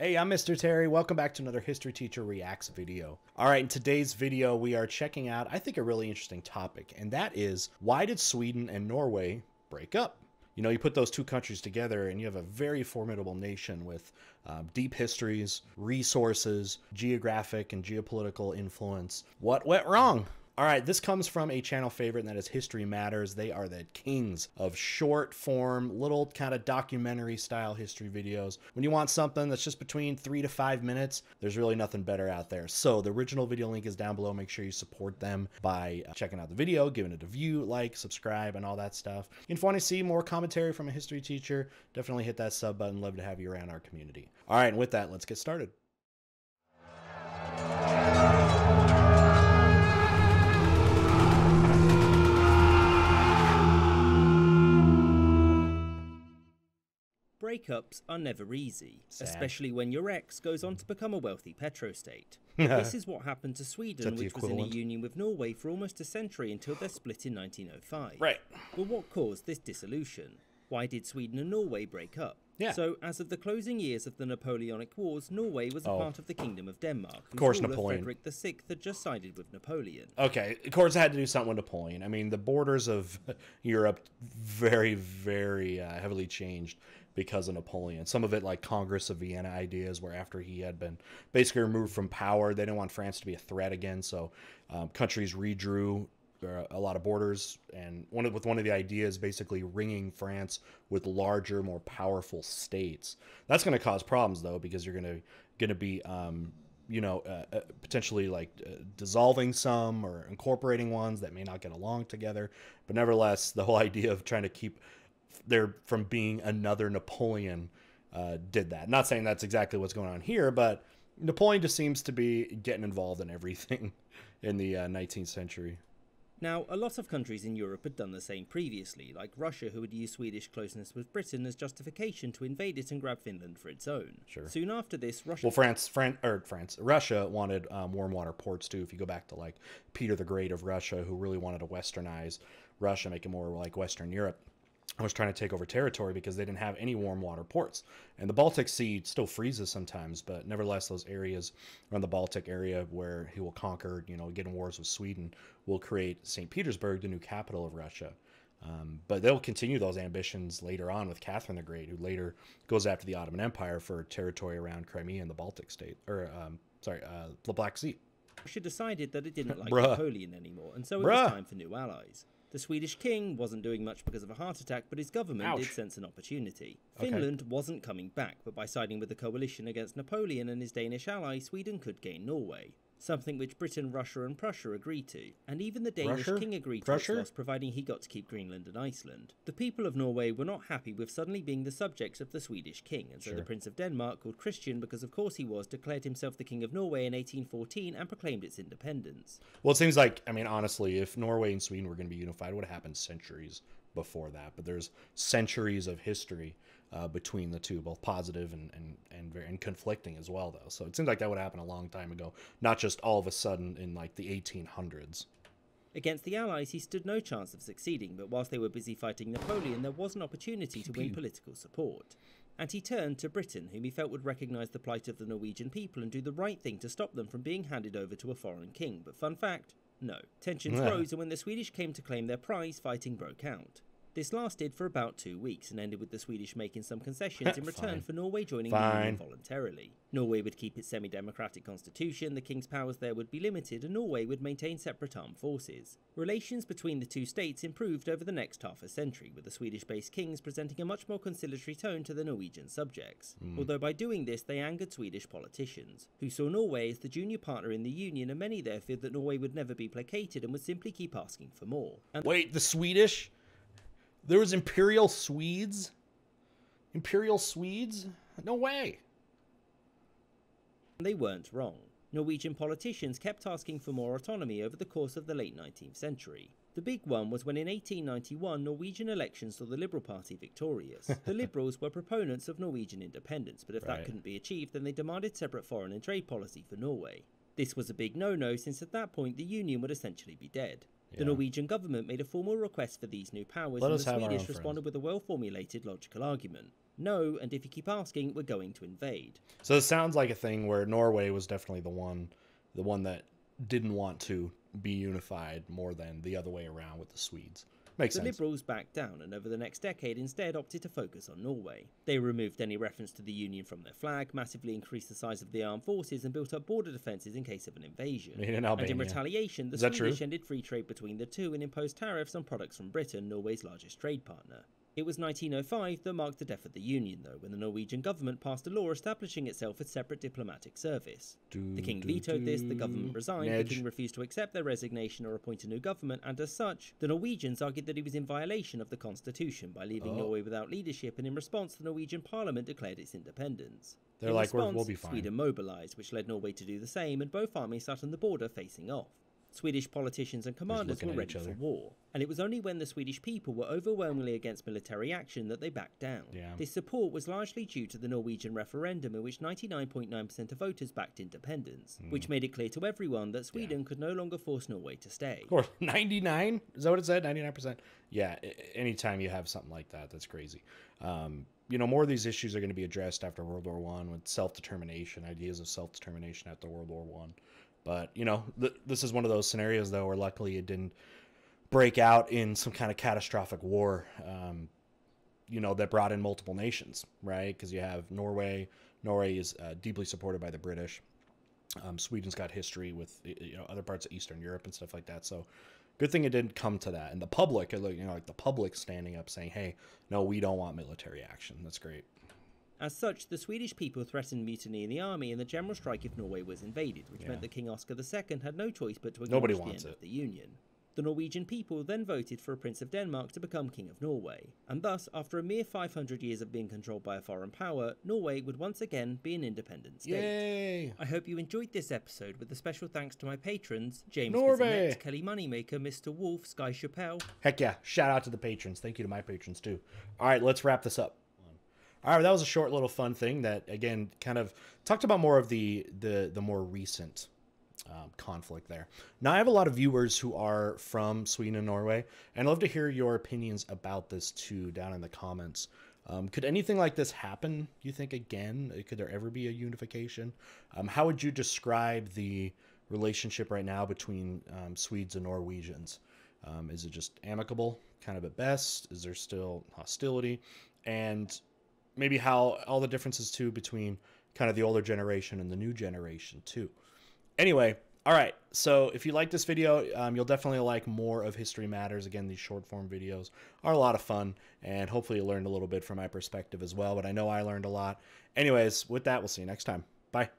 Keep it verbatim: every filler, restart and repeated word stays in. Hey, I'm Mister Terry. Welcome back to another History Teacher Reacts video. All right, in today's video, we are checking out, I think, a really interesting topic, and that is, why did Sweden and Norway break up? You know, you put those two countries together and you have a very formidable nation with uh, deep histories, resources, geographic and geopolitical influence. What went wrong? All right, this comes from a channel favorite, and that is History Matters. They are the kings of short form, little kind of documentary style history videos. When you want something that's just between three to five minutes, there's really nothing better out there. So the original video link is down below. Make sure you support them by checking out the video, giving it a view, like, subscribe, and all that stuff. And if you want to see more commentary from a history teacher, definitely hit that sub button. Love to have you around our community. All right, and with that, let's get started. Breakups are never easy, Sad. especially when your ex goes on to become a wealthy petrostate. This is what happened to Sweden, which was in a union with Norway for almost a century until their split in nineteen oh five. Right. But what caused this dissolution? Why did Sweden and Norway break up? Yeah. So, as of the closing years of the Napoleonic Wars, Norway was a oh. part of the Kingdom of Denmark. Of course, Napoleon. Frederick the sixth had just sided with Napoleon. Okay, of course I had to do something with Napoleon. I mean, the borders of Europe very, very uh, heavily changed because of Napoleon. Some of it like Congress of Vienna ideas, where after he had been basically removed from power, they didn't want France to be a threat again, so um, countries redrew a lot of borders, and one of, with one of the ideas basically ringing France with larger, more powerful states. That's going to cause problems, though, because you're going to going to be um, you know, uh, uh, potentially like uh, dissolving some or incorporating ones that may not get along together. But nevertheless, the whole idea of trying to keep there from being another Napoleon uh, did that. Not saying that's exactly what's going on here, but Napoleon just seems to be getting involved in everything in the uh, nineteenth century. Now, a lot of countries in Europe had done the same previously, like Russia, who had used Swedish closeness with Britain as justification to invade it and grab Finland for its own. Sure. Soon after this, Russia... Well, France, Fran or France, Russia wanted um, warm water ports, too. If you go back to, like, Peter the Great of Russia, who really wanted to westernize Russia, make it more like Western Europe, was trying to take over territory because they didn't have any warm water ports. And the Baltic Sea still freezes sometimes, but nevertheless, those areas around the Baltic area where he will conquer, you know, get in wars with Sweden, will create Saint Petersburg, the new capital of Russia. Um, but they'll continue those ambitions later on with Catherine the Great, who later goes after the Ottoman Empire for territory around Crimea and the Baltic state, or um, sorry, uh, the Black Sea. Russia decided that it didn't like Napoleon anymore, and so it Bruh. was time for new allies. The Swedish king wasn't doing much because of a heart attack, but his government Ouch. did sense an opportunity. Finland okay. wasn't coming back, but by siding with the coalition against Napoleon and his Danish ally, Sweden could gain Norway, something which Britain, Russia and Prussia agreed to. And even the Danish Russia? king agreed to its loss, providing he got to keep Greenland and Iceland. The people of Norway were not happy with suddenly being the subjects of the Swedish king, and so sure. the Prince of Denmark, called Christian because of course he was, declared himself the King of Norway in eighteen fourteen and proclaimed its independence. Well, it seems like, I mean, honestly, if Norway and Sweden were going to be unified, it would have happened centuries before that, but there's centuries of history uh, between the two, both positive and and and, very, and conflicting as well, though. So it seems like that would happen a long time ago, not just all of a sudden in like the eighteen hundreds. Against the Allies, he stood no chance of succeeding, but whilst they were busy fighting Napoleon, there was an opportunity to win political support. And he turned to Britain, whom he felt would recognise the plight of the Norwegian people and do the right thing to stop them from being handed over to a foreign king. But fun fact, no. Tensions yeah. rose, and when the Swedish came to claim their prize, fighting broke out. This lasted for about two weeks and ended with the Swedish making some concessions in return for Norway joining the Union voluntarily. Norway would keep its semi-democratic constitution, the king's powers there would be limited, and Norway would maintain separate armed forces. Relations between the two states improved over the next half a century, with the Swedish-based kings presenting a much more conciliatory tone to the Norwegian subjects. Mm. Although by doing this, they angered Swedish politicians, who saw Norway as the junior partner in the Union, and many there feared that Norway would never be placated and would simply keep asking for more. And Wait, the Swedish? There was Imperial Swedes? Imperial Swedes? No way. They weren't wrong. Norwegian politicians kept asking for more autonomy over the course of the late nineteenth century. The big one was when in eighteen ninety-one, Norwegian elections saw the Liberal Party victorious. The Liberals were proponents of Norwegian independence, but if right. that couldn't be achieved, then they demanded separate foreign and trade policy for Norway. This was a big no-no, since at that point the Union would essentially be dead. The yeah. Norwegian government made a formal request for these new powers, Let and the Swedish responded friends. with a well-formulated logical argument. no, and if you keep asking, we're going to invade. So it sounds like a thing where Norway was definitely the one, the one that didn't want to be unified more than the other way around with the Swedes. Makes sense. The Liberals backed down and over the next decade instead opted to focus on Norway. They removed any reference to the Union from their flag, massively increased the size of the armed forces and built up border defences in case of an invasion. In and in retaliation, the Swedish true? ended free trade between the two and imposed tariffs on products from Britain, Norway's largest trade partner. It was nineteen oh five that marked the death of the Union, though, when the Norwegian government passed a law establishing itself as separate diplomatic service. Do, the king do, vetoed do. this, the government resigned, Nedge. the king refused to accept their resignation or appoint a new government, and as such, the Norwegians argued that he was in violation of the constitution by leaving oh. Norway without leadership, and in response, the Norwegian parliament declared its independence. They're in like, response, we'll be fine. Sweden mobilised, which led Norway to do the same, and both armies sat on the border facing off. Swedish politicians and commanders were ready for war, and it was only when the Swedish people were overwhelmingly against military action that they backed down. Yeah. This support was largely due to the Norwegian referendum in which ninety-nine point nine percent of voters backed independence, mm. which made it clear to everyone that Sweden yeah. could no longer force Norway to stay. Of course, ninety-nine? Is that what it said? ninety-nine percent? Yeah, anytime you have something like that, that's crazy. Um, you know, more of these issues are going to be addressed after World War One with self-determination, ideas of self-determination after World War One. But, you know, th this is one of those scenarios, though, where luckily it didn't break out in some kind of catastrophic war, um, you know, that brought in multiple nations, right? Because you have Norway. Norway is uh, deeply supported by the British. Um, Sweden's got history with, you know, other parts of Eastern Europe and stuff like that. So good thing it didn't come to that. And the public, you know, like the public standing up saying, hey, no, we don't want military action. That's great. As such, the Swedish people threatened mutiny in the army and the general strike if Norway was invaded, which yeah. meant that King Oscar the Second had no choice but to acknowledge the end it. of the Union. The Norwegian people then voted for a Prince of Denmark to become King of Norway, and thus, after a mere five hundred years of being controlled by a foreign power, Norway would once again be an independent state. Yay! I hope you enjoyed this episode, with a special thanks to my patrons, James Norway, Kelly Moneymaker, Mister Wolf, Sky Chappelle. Heck yeah, shout out to the patrons. Thank you to my patrons too. Alright, let's wrap this up. All right, that was a short little fun thing that, again, kind of talked about more of the the, the more recent um, conflict there. Now, I have a lot of viewers who are from Sweden and Norway, and I'd love to hear your opinions about this, too, down in the comments. Um, could anything like this happen, you think, again? Could there ever be a unification? Um, how would you describe the relationship right now between um, Swedes and Norwegians? Um, is it just amicable, kind of at best? Is there still hostility? And maybe how all the differences, too, between kind of the older generation and the new generation, too. Anyway, all right. So if you like this video, um, you'll definitely like more of History Matters. Again, these short-form videos are a lot of fun, and hopefully you learned a little bit from my perspective as well. But I know I learned a lot. Anyways, with that, we'll see you next time. Bye.